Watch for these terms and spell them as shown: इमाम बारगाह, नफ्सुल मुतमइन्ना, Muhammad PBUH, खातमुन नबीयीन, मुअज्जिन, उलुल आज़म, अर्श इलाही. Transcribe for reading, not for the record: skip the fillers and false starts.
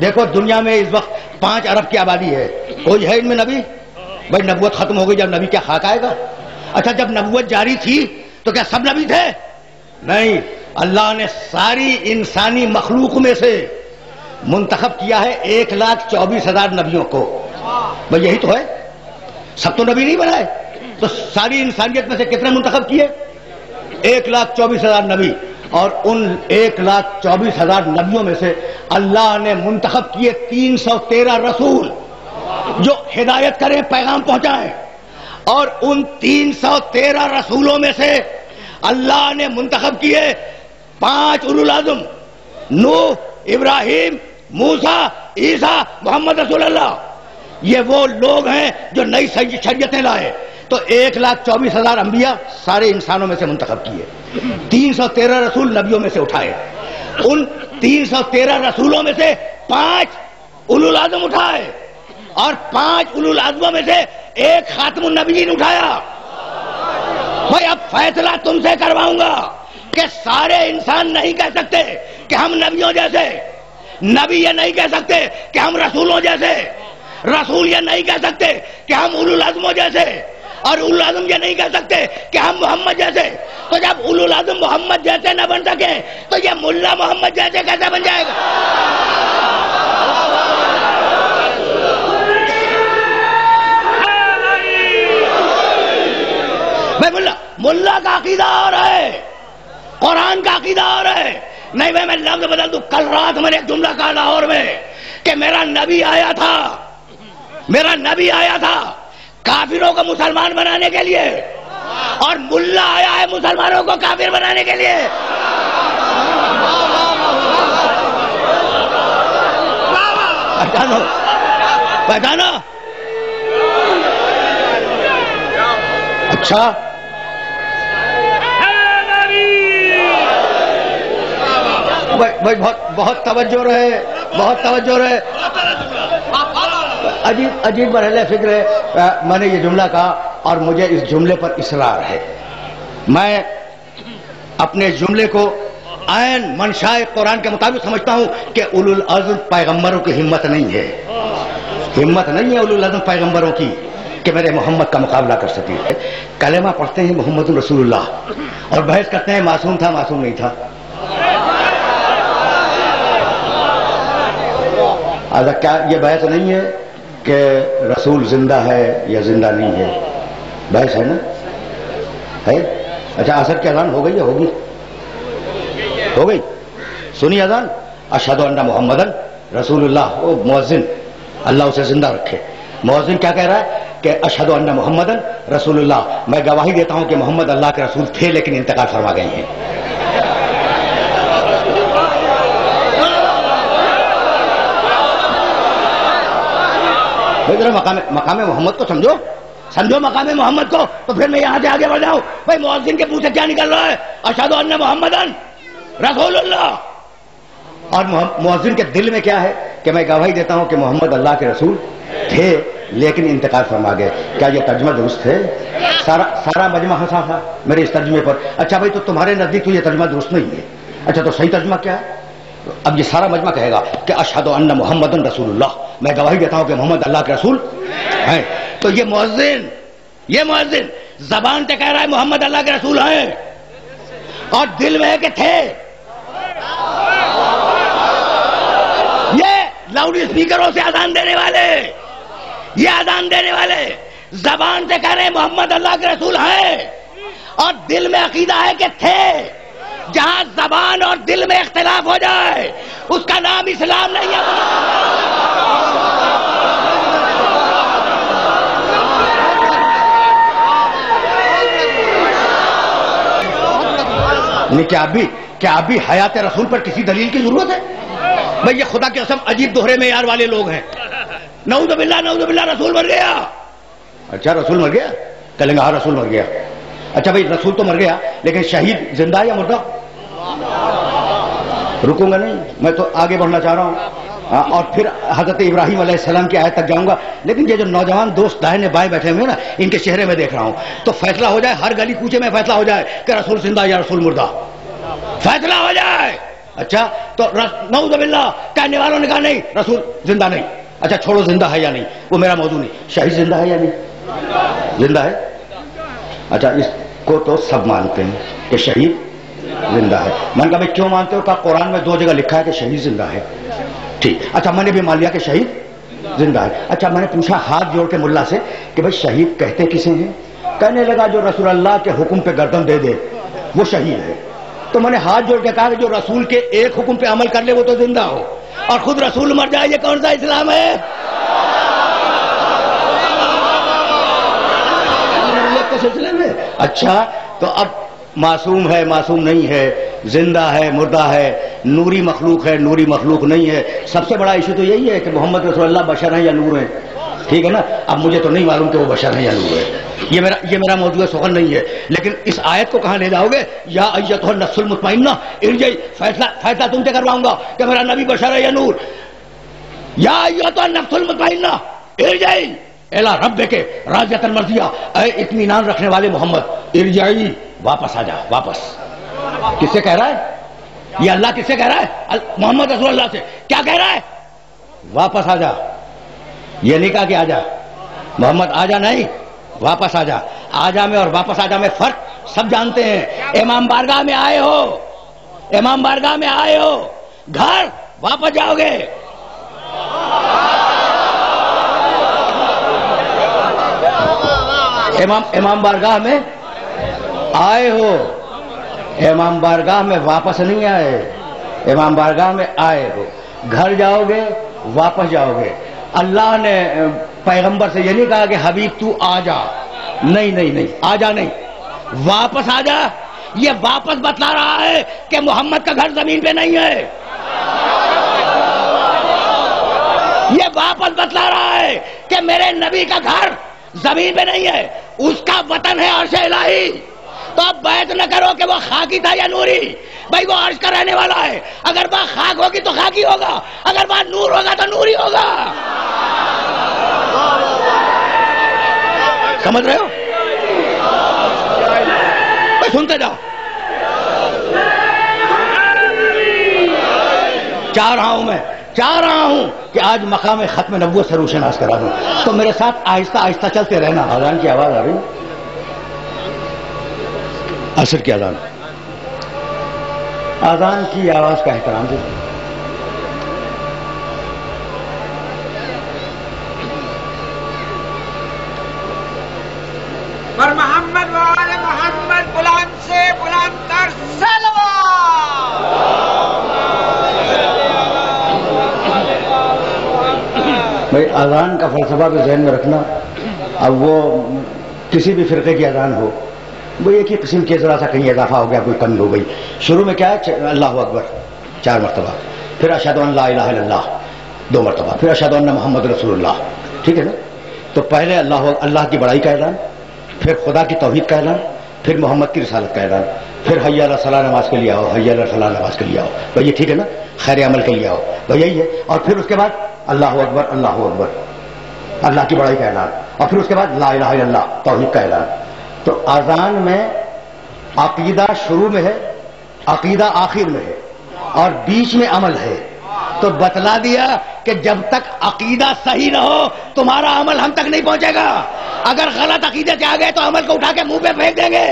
देखो दुनिया में इस वक्त 5 अरब की आबादी है, कोई है इनमें नबी? भाई नबूवत खत्म हो गई, जब नबी क्या खाक आएगा? अच्छा, जब नबूवत जारी थी तो क्या सब नबी थे? नहीं, अल्लाह ने सारी इंसानी मखलूक में से मुंतखब किया है 1,24,000 नबियों को। भाई यही तो है, सब तो नबी नहीं बनाए। तो सारी इंसानियत में से कितने मुंतखब किए? 1,24,000 नबी। और उन 1,24,000 नबियों में से अल्लाह ने मुंतखब किए 313 रसूल, जो हिदायत करें, पैगाम पहुंचाएं। और उन 313 रसूलों में से अल्लाह ने मुंतखब किए 5 उलुल आज़म, नूह, इब्राहिम, मूसा, ईसा, मोहम्मद रसूलुल्लाह। ये वो लोग हैं जो नई शरीयतें लाए। तो 1,24,000 अंबिया सारे इंसानों में से मुंतखब किए, 313 रसूल नबियों में से उठाए, उन 313 रसूलों में से 5 उलुल आज़म उठाए, और 5 उलुल आज़मों में से 1 खातमुन नबीयीन उठाया। भाई अब फैसला तुमसे करवाऊंगा कि सारे इंसान नहीं कह सकते कि हम नबियों जैसे, नबी ये नहीं कह सकते कि हम रसूलों जैसे, रसूल ये नहीं कह सकते कि हम उलुल आज़मों जैसे, और उलुल आज़म ये नहीं कह सकते कि हम मोहम्मद जैसे। तो जब उलुल आज़म मोहम्मद जैसे न बन सके तो ये मुल्ला मोहम्मद जैसे कैसे बन जाएगा? भाई मुल्ला का अकीदा और है, कुरान का अकीदा और है। नहीं भाई मैं लफ्ज बदल दूं। कल रात मैंने एक जुमला कहा लाहौर में कि मेरा नबी आया था, मेरा नबी आया था काफिरों को मुसलमान बनाने के लिए, और मुल्ला आया है मुसलमानों को काफिर बनाने के लिए। पहचानो, पहचानो। अच्छा, भाई बहुत तवज्जो रहे, बहुत तवज्जो रहे। अजीब अजीब मरहले फिक्र है। मैंने ये जुमला कहा और मुझे इस जुमले पर इसरार है। मैं अपने जुमले को आयन मनशाए कुरान के मुताबिक समझता हूँ कि उलुल आज़म पैगम्बरों की हिम्मत नहीं है, हिम्मत नहीं है उलुल आज़म पैगम्बरों की कि मेरे मोहम्मद का मुकाबला कर सकें। कलेमा पढ़ते हैं मोहम्मद रसूलुल्लाह और बहस करते हैं मासूम था, मासूम नहीं था। आजा क्या ये बहस नहीं है कि रसूल जिंदा है या जिंदा नहीं है? बहस है ना? है। अच्छा, असर की अजान हो गई है? होगी, हो गई। सुनी अजान, अशहदु अन्ना मुहम्मदन रसूलुल्लाह। ओ मुअज्जिन, अल्लाह उसे जिंदा रखे। मुअज्जिन क्या कह रहा है कि अशहदु अन्ना मुहम्मदन रसूलुल्लाह, मैं गवाही देता हूं कि मोहम्मद अल्लाह के रसूल थे लेकिन इंतकाल फरमा गए हैं। भाई जरा मकामे मोहम्मद को समझो, समझो मकामे मोहम्मद को, तो फिर मैं यहाँ से आगे बढ़ जाऊँ। भाई मुअज्जिन के मुंह से क्या निकल रहा है? अशहदु अन्ना मुहम्मदन रसूलुल्लाह। और मुअज्जिन के दिल में क्या है कि मैं गवाही देता हूँ कि मोहम्मद अल्लाह के रसूल थे लेकिन इंतकाल फरमा गए। क्या ये तर्जुमा दुरुस्त है? सारा मजमा हंसा था मेरे इस तर्जुमे पर। अच्छा भाई, तो तुम्हारे नजदीक तो ये तर्जुमा दुरुस्त नहीं है। अच्छा, तो सही तर्जुमा क्या है? अब ये सारा मजमा कहेगा कि अशहदु अन्ना मुहम्मदन रसूलुल्लाह, मैं गवाही देता हूं कि मोहम्मद अल्लाह के रसूल हैं। तो ये मुअज्जिन जबान से कह रहा है मोहम्मद अल्लाह के रसूल हैं, और दिल में है कि थे। ये लाउड स्पीकरों से अजान देने वाले, ये अजान देने वाले जबान से कह रहे हैं मोहम्मद अल्लाह के रसूल हैं, और दिल में अकीदा है कि थे। जहां जबान और दिल में इख्तिलाफ हो जाए उसका नाम इस्लाम नहीं है। नहीं, क्या आप भी हयात रसूल पर किसी दलील की जरूरत है? भाई ये खुदा की कसम अजीब दोहरे में यार वाले लोग हैं। नऊज़ुबिल्लाह, रसूल मर गया। अच्छा, रसूल मर गया? कहेंगे हाँ रसूल मर गया। अच्छा भाई, रसूल तो मर गया लेकिन शहीद जिंदा है या मुर्दा? रुकूंगा नहीं, मैं तो आगे बढ़ना चाह रहा हूँ और फिर हजरत इब्राहिम अलैहिस्सलाम की आयत तक जाऊंगा। लेकिन ये जो नौजवान दोस्त दाहिने बाएं बैठे हुए हैं ना, इनके चेहरे में देख रहा हूँ तो फैसला हो जाए, हर गली कूचे में फैसला हो जाए कि रसूल जिंदा या रसूल मुर्दा। फैसला हो जाए। अच्छा तो नऊज़ुबिल्लाह कहने वालों ने कहा नहीं रसूल जिंदा नहीं। अच्छा छोड़ो जिंदा है या नहीं वो मेरा मौजूद नहीं, शहीद जिंदा है या नहीं? जिंदा है। अच्छा इसको तो सब मानते हैं कि शहीद जिंदा है। मैंने कहा भाई क्यों मानते हो? कहा कुरान में दो जगह लिखा है कि शहीद जिंदा है। ठीक, अच्छा मैंने भी मान लिया कि शहीद जिंदा है। अच्छा मैंने पूछा हाथ जोड़ के मुल्ला से कि भाई शहीद कहते किसे हैं? कहने लगा जो रसूल अल्लाह के हुक्म पे गर्दन दे दे वो शहीद है। तो मैंने हाथ जोड़ के कहा कि जो रसूल के एक हुक्म पे अमल कर ले वो तो जिंदा हो और खुद रसूल मर जाए, ये कौन सा इस्लाम है? के सिलसिले में अच्छा तो अब मासूम है मासूम नहीं है, जिंदा है मुर्दा है, नूरी मखलूक है नूरी मखलूक नहीं है। सबसे बड़ा इशू तो यही है कि मोहम्मद रसूलुल्लाह बशर है या नूर है। ठीक है ना, अब मुझे तो नहीं मालूम कि वो बशर है या नूर है, ये मेरा मौजूद सोहन नहीं है। लेकिन इस आयत को कहाँ ले जाओगे? या अय्यत हो नफ्सुल मुतमइन्ना इरजी, फैसला तुमसे करवाऊंगा कि मेरा नबी बशर है या नूर। या अय्यत हो नफ्सुल मुतमइन्ना इरजी एला रब्बे के राजतन मर्जिया, इत्मीनान रखने वाले मोहम्मद इरजी वापस आ जा। वापस किससे कह रहा है? ये अल्लाह किससे कह रहा है? मोहम्मद रसूलुल्लाह से। क्या कह रहा है? वापस आ जा। ये नहीं कहा कि आजा मोहम्मद आजा, नहीं वापस आजा। आजा में और वापस आजा में फर्क सब जानते हैं। इमाम बारगाह में आए हो, इमाम बारगाह में आए हो, घर वापस जाओगे। इमाम बारगाह में आए हो, इमाम बारगाह में वापस नहीं आए, इमाम बारगाह में आए हो, घर जाओगे वापस जाओगे। अल्लाह ने पैगंबर से ये नहीं कहा कि हबीब तू आ जा, नहीं नहीं नहीं आजा नहीं वापस आ जा। ये वापस बता रहा है कि मोहम्मद का घर जमीन पे नहीं है। ये वापस बता रहा है कि मेरे नबी का घर जमीन पे नहीं है, उसका वतन है अर्श इलाही। तो आप बहस न करो कि वो खाकी था या नूरी, भाई वो अर्श का रहने वाला है। अगर वहां खाक होगी तो खाकी होगा, अगर वहां नूर होगा तो नूरी होगा। समझ रहे हो? भाई सुनते जाओ, चाह रहा हूं कि आज मकाम खत्म नबूवत से रोशनास करा दूं, तो मेरे साथ आहिस्ता आहिस्ता चलते रहना। अजान की आवाज आ रही, असर की अजान, अजान की आवाज का एहतराम दीजिए। पर मोहम्मद वाले मोहम्मद बुलंद से बुलंद कर सलवात। भाई अजान का फलसफा भी जहन में रखना। अब वो किसी भी फिरके की अजान हो, वो एक ही किस्म के जरा सा कहीं इजाफा हो गया, कोई कमी हो गई। शुरू में क्या है? अल्लाह अकबर 4 मरतबा, फिर अशहदु अन ला इलाहा इल्लल्लाह 2 मरतबा, फिर अशहदु अन्ना मोहम्मद रसूलुल्लाह। ठीक है ना, तो पहले अल्लाह की बड़ाई का ऐलान, फिर खुदा की तौहीद का ऐलान, फिर मोहम्मद की रसालत का ऐलान, फिर हैया अला सलाह नमाज के लिए आओ, हैया अला सलाह नमाज के लिए आओ। भाई ये ठीक है ना, खैर अमल के लिए आओ, भाई यही है। और फिर उसके बाद अल्लाह अकबर, अल्लाह की बड़ाई का ऐलान, और फिर उसके बाद ला इलाहा इल्लल्लाह तौहीद का ऐलान। तो अजान में अकीदा शुरू में है, अकीदा आखिर में है, और बीच में अमल है। तो बतला दिया कि जब तक अकीदा सही न हो तुम्हारा अमल हम तक नहीं पहुंचेगा। अगर गलत अकीदे से आ गए तो अमल को उठा के मुंह पे फेंक देंगे।